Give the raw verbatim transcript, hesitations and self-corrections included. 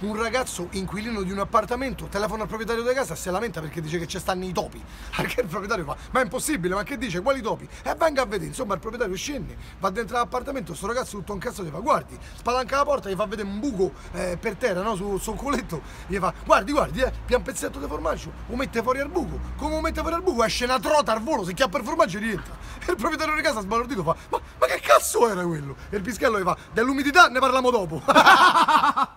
un ragazzo inquilino di un appartamento telefona al proprietario della casa e si lamenta perché dice che ci stanno i topi. Anche il proprietario fa: ma è impossibile, ma che dice? Quali topi? E venga a vedere. Insomma, il proprietario scende, va dentro l'appartamento, sto ragazzo tutto un cazzo gli fa: guardi, spalanca la porta, gli fa vedere un buco eh, per terra, no? Sul suo culetto, gli fa: guardi, guardi, eh, pia un pezzetto di formaggio, lo mette fuori al buco. Come lo mette fuori al buco esce una trota al volo, si chiappa il formaggio e rientra. E il proprietario di casa sbalordito fa: ma, ma che cazzo era quello? E il pischello gli fa: dell'umidità ne parliamo dopo.